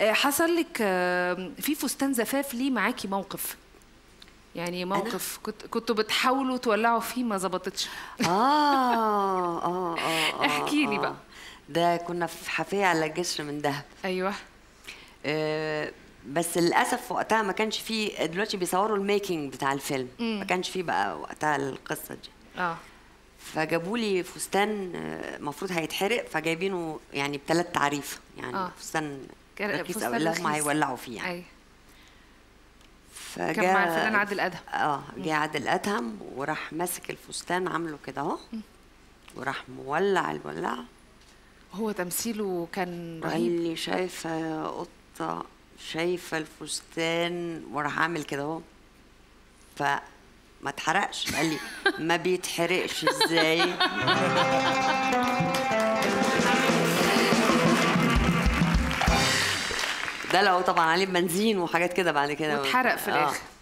حصل لك في فستان زفاف ليه معاكي موقف؟ يعني موقف كنتوا بتحاولوا تولعوا فيه ما ظبطتش. احكي لي بقى. ده كنا في حفاية على الجسر من دهب. ايوه. بس للاسف وقتها ما كانش فيه، دلوقتي بيصوروا الميكنج بتاع الفيلم، ما كانش فيه بقى وقتها القصه دي. فجابوا لي فستان المفروض هيتحرق، فجايبينه يعني بثلاث تعريف، يعني فستان رخيص قوي اللي هم هيولعوا فيه يعني. أي. كان مع الفنان عادل أدهم. جه عادل أدهم وراح ماسك الفستان عامله كده اهو، وراح مولع الولاعه. هو تمثيله كان رهيب. قال لي شايفه يا قطه، شايفه الفستان، وراح عامل كده اهو، فما اتحرقش. قال لي ما بيتحرقش ازاي؟ ده لو طبعا عليه بنزين وحاجات كده بعد كده واتحرق في الاخر.